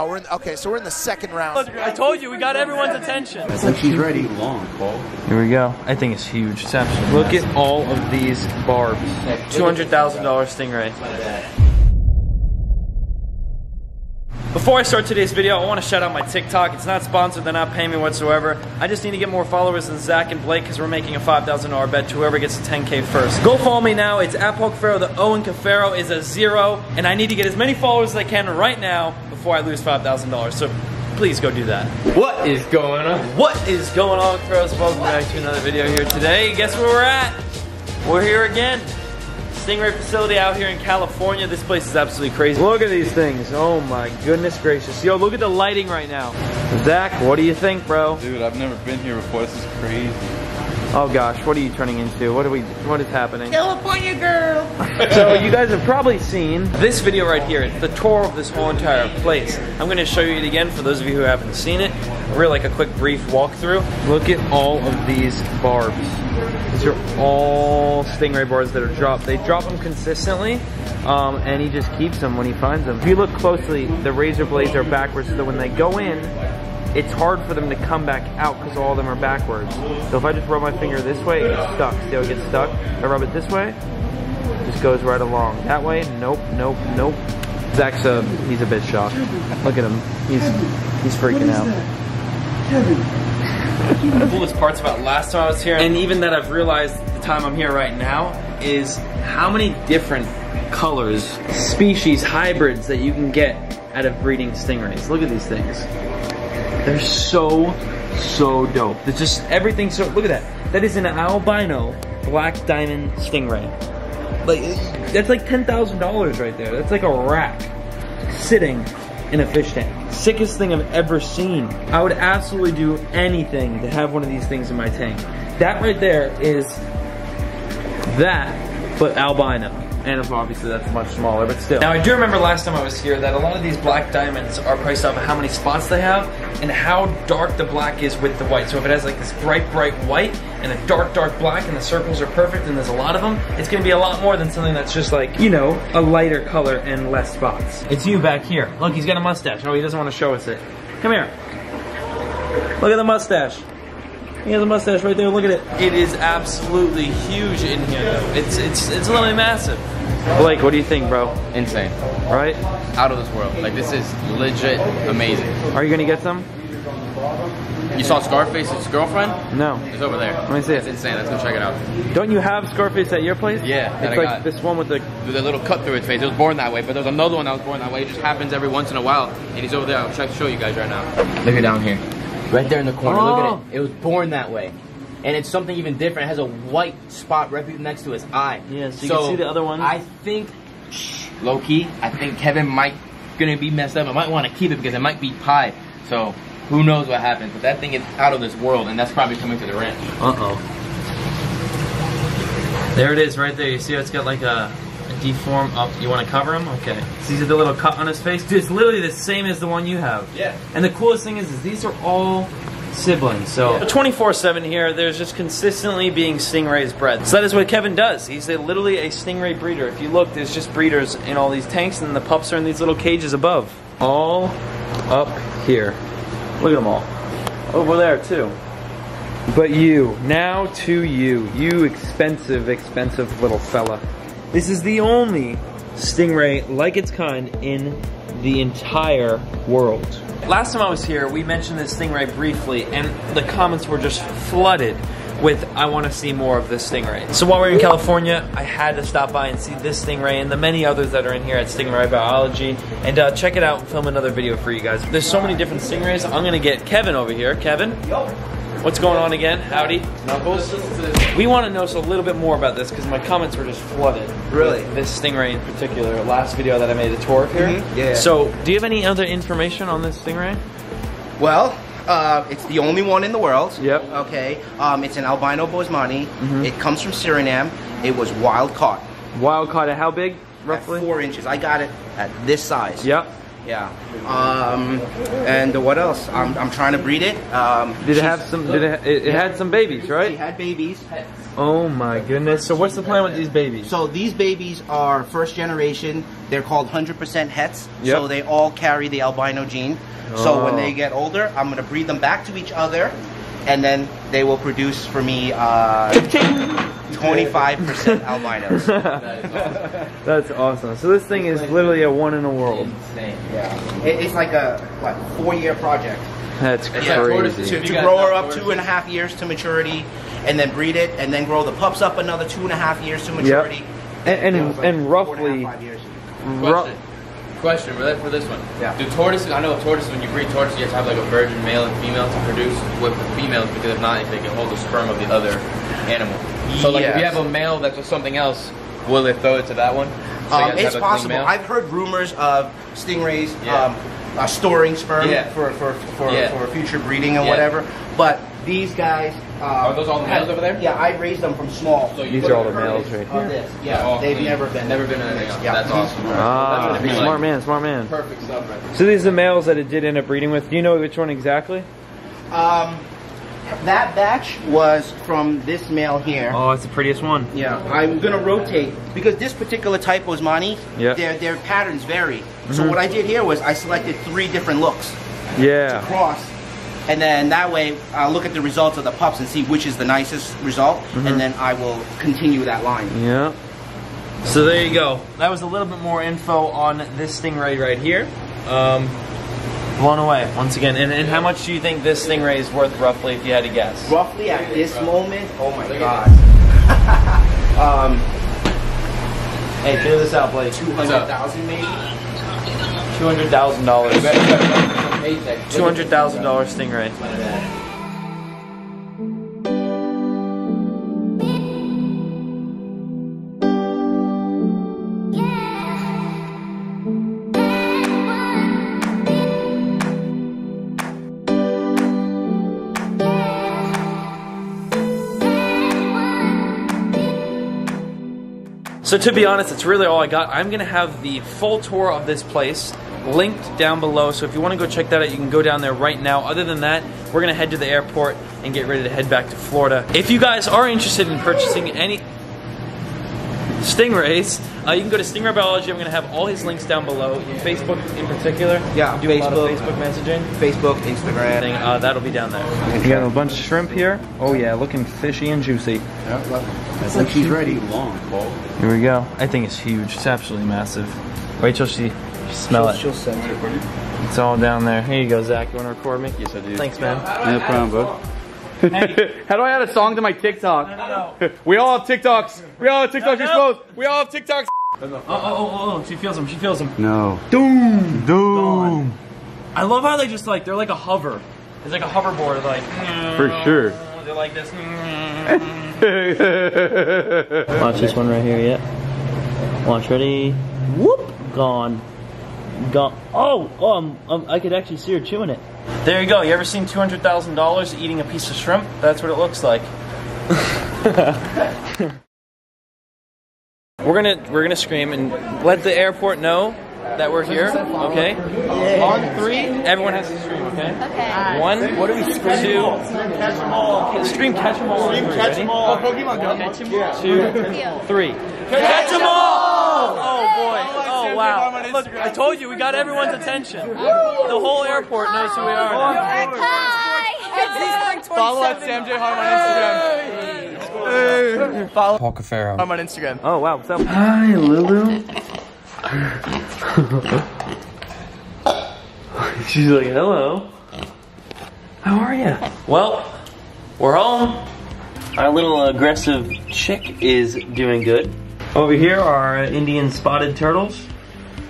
Oh, we're in, okay, so we're in the second round. I told you, we got everyone's attention. It's like she's ready long, Paul. Here we go. I think it's huge. It's absolutely look massive. At all of these barbs. $200,000 stingray. Before I start today's video, I want to shout out my TikTok. It's not sponsored. They're not paying me whatsoever. I just need to get more followers than Zach and Blake because we're making a $5,000 bet to whoever gets to 10K first. Go follow me now. It's at Paul Cuffaro. The O in Cuffaro is a 0. And I need to get as many followers as I can right now before I lose $5,000, so please go do that. What is going on? What is going on, Cuffaro? Welcome back to another video here today. Guess where we're at? We're here again. Stingray facility out here in California. This place is absolutely crazy. Look at these things. Oh my goodness gracious. Yo, look at the lighting right now. Zach, what do you think, bro? Dude, I've never been here before. This is crazy. Oh gosh, what are you turning into? What is happening? California girl! So you guys have probably seen this video right here. It's the tour of this whole entire place. I'm gonna show you it again for those of you who haven't seen it. We're like a quick brief walkthrough. Look at all of these barbs. These are all stingray barbs that are dropped. They drop them consistently, and he just keeps them when he finds them. If you look closely, the razor blades are backwards, so when they go in, it's hard for them to come back out because all of them are backwards. So if I just rub my finger this way, it gets stuck. See how it gets stuck? If I rub it this way, it just goes right along. That way, nope, nope, nope. Zach's he's a bit shocked. Look at him, he's freaking out. Kevin. The coolest parts about last time I was here, and even that I've realized the time I'm here right now, is how many different colors, species, hybrids that you can get out of breeding stingrays. Look at these things. They're so dope. It's just everything so, look at that. That is an albino black diamond stingray. Like, that's like $10,000 right there. That's like a rack sitting in a fish tank. Sickest thing I've ever seen. I would absolutely do anything to have one of these things in my tank. That right there is that, but albino. And obviously that's much smaller, but still. Now I do remember last time I was here that a lot of these black diamonds are priced off of how many spots they have and how dark the black is with the white. So if it has like this bright white and a dark black and the circles are perfect and there's a lot of them, it's gonna be a lot more than something that's just like, you know, a lighter color and less spots. It's you back here. Look, he's got a mustache. Oh, he doesn't want to show us it. Come here. Look at the mustache. He has a mustache right there, look at it. It is absolutely huge in here. It's literally massive. Blake, what do you think, bro? Insane. Right? Out of this world. Like, this is legit amazing. Are you gonna get some? You saw Scarface's girlfriend? No. It's over there. Let me see it. It's insane. Let's go check it out. Don't you have Scarface at your place? Yeah. It's like this one with the little cut through his face. It was born that way, but there's another one that was born that way. It just happens every once in a while, and he's over there. I'll show you guys right now. Look at down here. Right there in the corner, look at it. It was born that way. And it's something even different. It has a white spot right next to his eye. Yeah, so you can see the other one. I think, low-key, I think Kevin might gonna be messed up. I might want to keep it because it might be pie. So who knows what happens. But that thing is out of this world, and that's probably coming to the ranch. Uh-oh. There it is right there. You see how it's got like a deform up. You want to cover him? Okay. See the little cut on his face? Dude, it's literally the same as the one you have. Yeah. And the coolest thing is these are all siblings. So 24/7 here, there's just consistently being stingrays bred. So that is what Kevin does. He's literally a stingray breeder. If you look, there's just breeders in all these tanks, and the pups are in these little cages above. All up here. Look at them all. Over there too. But you, now to you. You expensive little fella. This is the only stingray like its kind in the entire world. Last time I was here, we mentioned this stingray briefly, and the comments were just flooded with, I want to see more of this stingray. So while we were in California, I had to stop by and see this stingray and the many others that are in here at Stingray Biology, and check it out and film another video for you guys. There's so many different stingrays. I'm going to get Kevin over here. Kevin? What's going on again? Howdy. Knuckles. We want to know a little bit more about this because my comments were just flooded. Really? This stingray in particular. Last video that I made a tour of here. Mm-hmm. Yeah. So, do you have any other information on this stingray? Well, it's the only one in the world. Yep. Okay. It's an albino Boesmani. Mm-hmm. It comes from Suriname. It was wild caught. Wild caught at how big? Roughly? At 4 inches. I got it at this size. Yep. Yeah. And what else? I'm trying to breed it. Did it have some? It had some babies, right? It had babies. Oh my goodness! So what's the plan with these babies? So these babies are first generation. They're called 100% hets. Yep. So they all carry the albino gene. Oh. So when they get older, I'm gonna breed them back to each other, and then they will produce for me 25% albinos. That is awesome. That's awesome. So this thing is literally a one in a world. Insane. Yeah. It's like a what, 4-year project. That's crazy. Yeah, to grow her up 2.5 years to maturity, and then breed it, and then grow the pups up another 2.5 years to maturity. Yep. And roughly. 4.5 years. Question for this one. Yeah. Do tortoises? I know tortoises. When you breed tortoises, you have to have like a virgin male and female to produce with the females, because if not, they can hold the sperm of the other animal. So like, yes. If you have a male that's with something else, will they throw it to that one? So it's possible. I've heard rumors of stingrays storing sperm for future breeding and whatever. But these guys. Are those all the males over there? Yeah, I raised them from small. So these are all the males right here. Yeah, they've never been in a mix. Yeah. That's awesome. Ah, smart man. Perfect stuff right there. So these are the males that it did end up breeding with. Do you know which one exactly? That batch was from this male here. Oh, it's the prettiest one. Yeah, I'm gonna rotate because this particular type Boesmani, their patterns vary. Mm-hmm. So what I did here was I selected 3 different looks. Yeah. To cross. And then that way, I'll look at the results of the pups and see which is the nicest result, and then I will continue that line. Yeah. So there you go. That was a little bit more info on this stingray right here. Blown away, once again. And how much do you think this stingray is worth, roughly, if you had to guess? Roughly at this moment? Oh my God. Hey, figure this out, Blake. $200,000 maybe? $200,000. $200,000 stingray. So to be honest, that's really all I got. I'm gonna have the full tour of this place linked down below, so if you want to go check that out, you can go down there right now. Other than that, we're gonna head to the airport and get ready to head back to Florida. If you guys are interested in purchasing any stingrays, you can go to Stingray Biology. I'm gonna have all his links down below. Facebook in particular. Yeah, do Facebook, a lot of Facebook messaging, Facebook, Instagram. That'll be down there. You got a bunch of shrimp here. Oh yeah, looking fishy and juicy. Yeah, love it. It's like she's ready. Long, Paul. Here we go. I think it's huge. It's absolutely massive. Wait till she. Smell it. She'll send it. It's all down there. Here you go, Zach. You want to record me? Yes, I do. Thanks, man. No problem, bud. How do I add a song to my TikTok? No. We all have TikToks. We all have TikToks exposed. We all have TikToks. Oh. She feels them. She feels them. No. Doom. I love how they just like, they're like a hover. It's like a hoverboard. Like. For sure. They're like this. Watch this one right here. Yeah. Watch. Ready? Whoop. Gone. Gone. I could actually see her chewing it. There you go. You ever seen $200,000 eating a piece of shrimp? That's what it looks like. We're gonna scream and let the airport know that we're here. Okay. Yeah. On 3, everyone has to scream. Okay. Okay. 1. What do we scream? 2. Scream catch 'em all. Scream catch 'em all. Pokemon Go. Catch 'em all. 2, 3. Catch 'em all! Oh boy. Wow. Look, I told you, we got everyone's attention. The whole airport knows who we are now. Hi. Follow at Sam J. Hart on Instagram. Hey. Follow Paul Cuffaro. I'm on Instagram. Oh, wow. What's up? Hi, Lulu. She's like, hello. How are you? Well, we're home. Our little aggressive chick is doing good. Over here are Indian spotted turtles.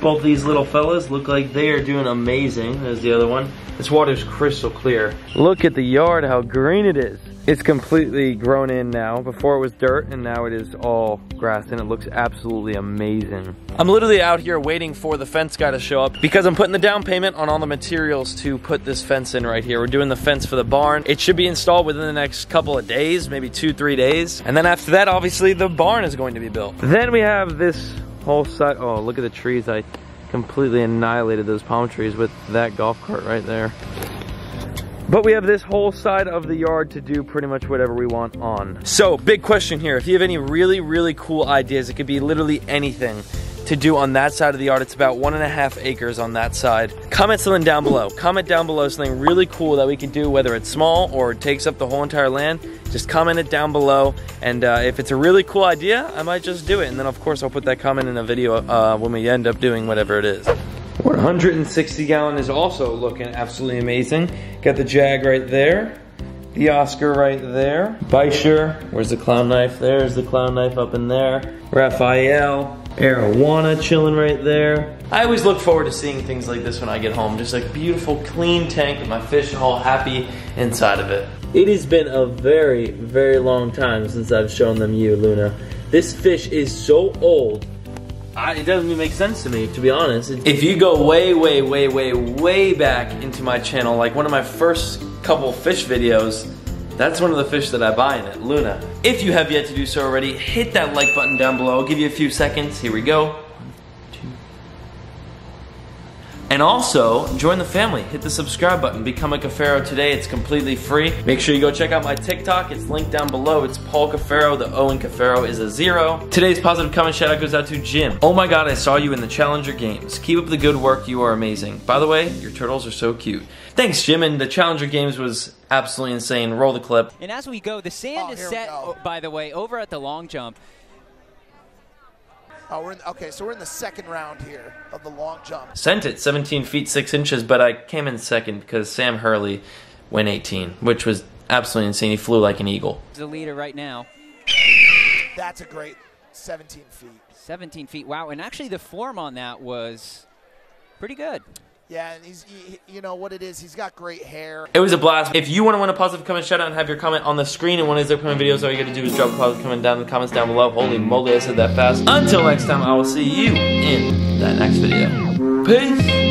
Both these little fellas look like they are doing amazing. There's the other one. This water's crystal clear. Look at the yard, how green it is. It's completely grown in now. Before it was dirt and now it is all grass and it looks absolutely amazing. I'm literally out here waiting for the fence guy to show up because I'm putting the down payment on all the materials to put this fence in right here. We're doing the fence for the barn. It should be installed within the next couple of days, maybe 2-3 days. And then after that, obviously the barn is going to be built. Then we have this whole side. Oh, look at the trees. I completely annihilated those palm trees with that golf cart right there. But we have this whole side of the yard to do pretty much whatever we want on. So, big question here. If you have any really, really cool ideas, it could be literally anything to do on that side of the yard. It's about 1.5 acres on that side. Comment something down below. Comment down below something really cool that we could do, whether it's small or it takes up the whole entire land. Just comment it down below, and if it's a really cool idea, I might just do it. And then, of course, I'll put that comment in a video when we end up doing whatever it is. 160 gallon is also looking absolutely amazing. Got the Jag right there, the Oscar right there, Beischer, where's the clown knife? There's the clown knife up in there. Raphael, Arowana chilling right there. I always look forward to seeing things like this when I get home. Just like beautiful, clean tank with my fish all happy inside of it. It has been a very, very long time since I've shown them you, Luna. This fish is so old. It doesn't even make sense to me, to be honest. If you go way, way, way, way, way back into my channel, like one of my first couple fish videos, that's one of the fish that I buy in it, Luna. If you have yet to do so already, hit that like button down below. I'll give you a few seconds. Here we go. 1, 2. And also, join the family. Hit the subscribe button. Become a Cuffaro today. It's completely free. Make sure you go check out my TikTok. It's linked down below. It's Paul Cuffaro. The O in Cuffaro is a 0. Today's positive comment shout out goes out to Jim. Oh my God, I saw you in the Challenger Games. Keep up the good work. You are amazing. By the way, your turtles are so cute. Thanks, Jim. And the Challenger Games was absolutely insane. Roll the clip. And as we go, the sand is set, by the way, over at the long jump. Oh, okay, so we're in the second round here of the long jump. Sent it 17 feet 6 inches, but I came in second because Sam Hurley went 18, which was absolutely insane. He flew like an eagle. The leader right now. That's a great 17 feet. 17 feet, wow. And actually the form on that was pretty good. Yeah, and you know what it is, he's got great hair. It was a blast. If you want to win a positive comment shout out and have your comment on the screen in one of these upcoming videos, all you gotta do is drop a positive comment down in the comments down below. Holy moly, I said that fast. Until next time, I will see you in that next video. Peace!